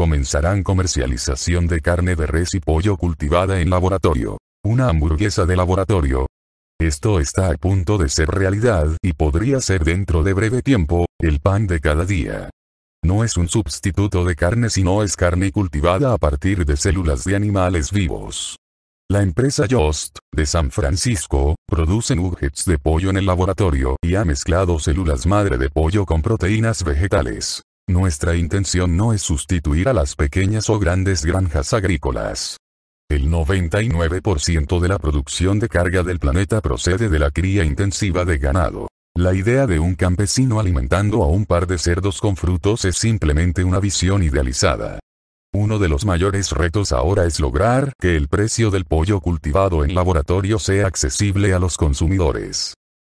comenzarán comercialización de carne de res y pollo cultivada en laboratorio. Una hamburguesa de laboratorio. Esto está a punto de ser realidad y podría ser dentro de breve tiempo, el pan de cada día. No es un sustituto de carne, sino es carne cultivada a partir de células de animales vivos. La empresa Just, de San Francisco, produce nuggets de pollo en el laboratorio y ha mezclado células madre de pollo con proteínas vegetales. Nuestra intención no es sustituir a las pequeñas o grandes granjas agrícolas. El 99% de la producción de carga del planeta procede de la cría intensiva de ganado. La idea de un campesino alimentando a un par de cerdos con frutos es simplemente una visión idealizada. Uno de los mayores retos ahora es lograr que el precio del pollo cultivado en laboratorio sea accesible a los consumidores.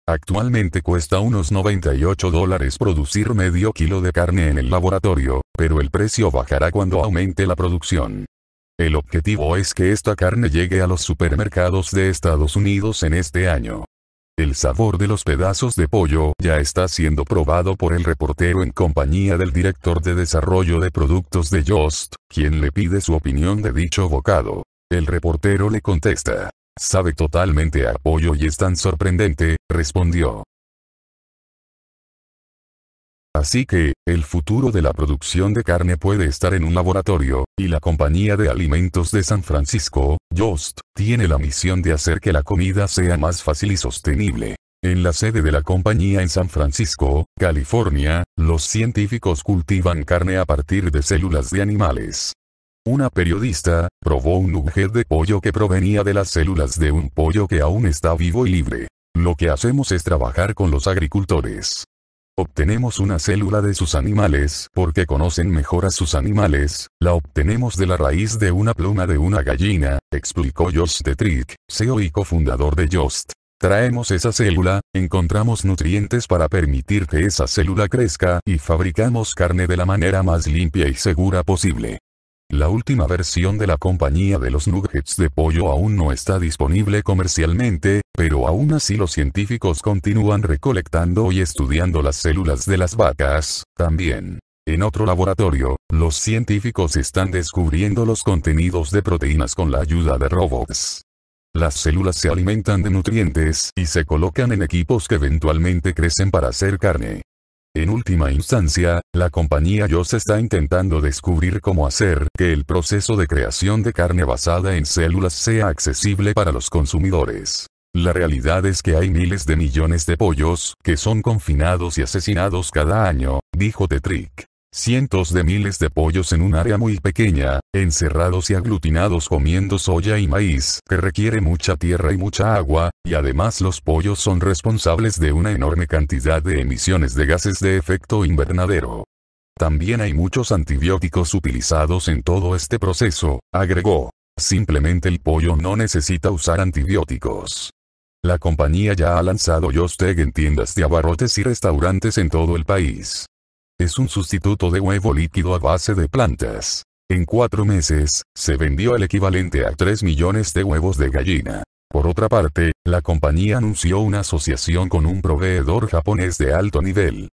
Actualmente cuesta unos $98 producir medio kilo de carne en el laboratorio, pero el precio bajará cuando aumente la producción. El objetivo es que esta carne llegue a los supermercados de Estados Unidos en este año. El sabor de los pedazos de pollo ya está siendo probado por el reportero en compañía del director de desarrollo de productos de Just, quien le pide su opinión de dicho bocado. El reportero le contesta, sabe totalmente a pollo y es tan sorprendente, respondió. Así que, el futuro de la producción de carne puede estar en un laboratorio, y la compañía de alimentos de San Francisco, Just, tiene la misión de hacer que la comida sea más fácil y sostenible. En la sede de la compañía en San Francisco, California, los científicos cultivan carne a partir de células de animales. Una periodista probó un nugget de pollo que provenía de las células de un pollo que aún está vivo y libre. Lo que hacemos es trabajar con los agricultores. Obtenemos una célula de sus animales porque conocen mejor a sus animales, la obtenemos de la raíz de una pluma de una gallina, explicó Josh Tetrick, CEO y cofundador de Just. Traemos esa célula, encontramos nutrientes para permitir que esa célula crezca y fabricamos carne de la manera más limpia y segura posible. La última versión de la compañía de los nuggets de pollo aún no está disponible comercialmente, pero aún así los científicos continúan recolectando y estudiando las células de las vacas, también. En otro laboratorio, los científicos están descubriendo los contenidos de proteínas con la ayuda de robots. Las células se alimentan de nutrientes y se colocan en equipos que eventualmente crecen para hacer carne. En última instancia, la compañía Just está intentando descubrir cómo hacer que el proceso de creación de carne basada en células sea accesible para los consumidores. La realidad es que hay miles de millones de pollos que son confinados y asesinados cada año, dijo Tetrick. Cientos de miles de pollos en un área muy pequeña, encerrados y aglutinados comiendo soya y maíz, que requiere mucha tierra y mucha agua, y además los pollos son responsables de una enorme cantidad de emisiones de gases de efecto invernadero. También hay muchos antibióticos utilizados en todo este proceso, agregó. Simplemente el pollo no necesita usar antibióticos. La compañía ya ha lanzado Just Egg en tiendas de abarrotes y restaurantes en todo el país. Es un sustituto de huevo líquido a base de plantas. En 4 meses, se vendió el equivalente a 3 millones de huevos de gallina. Por otra parte, la compañía anunció una asociación con un proveedor japonés de alto nivel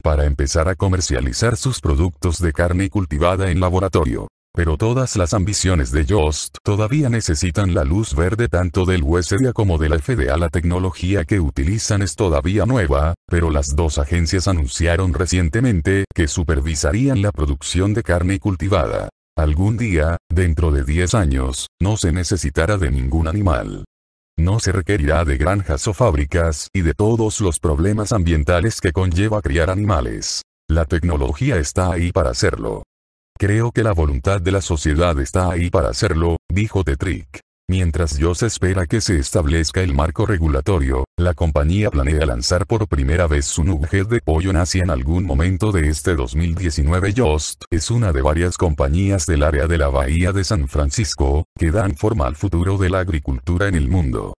para empezar a comercializar sus productos de carne cultivada en laboratorio. Pero todas las ambiciones de Just todavía necesitan la luz verde tanto del USDA como de la FDA. La tecnología que utilizan es todavía nueva, pero las dos agencias anunciaron recientemente que supervisarían la producción de carne cultivada. Algún día, dentro de 10 años, no se necesitará de ningún animal. No se requerirá de granjas o fábricas y de todos los problemas ambientales que conlleva criar animales. La tecnología está ahí para hacerlo. Creo que la voluntad de la sociedad está ahí para hacerlo, dijo Tetrick. Mientras Just espera que se establezca el marco regulatorio, la compañía planea lanzar por primera vez su nugget de pollo en Asia en algún momento de este 2019. Just es una de varias compañías del área de la Bahía de San Francisco, que dan forma al futuro de la agricultura en el mundo.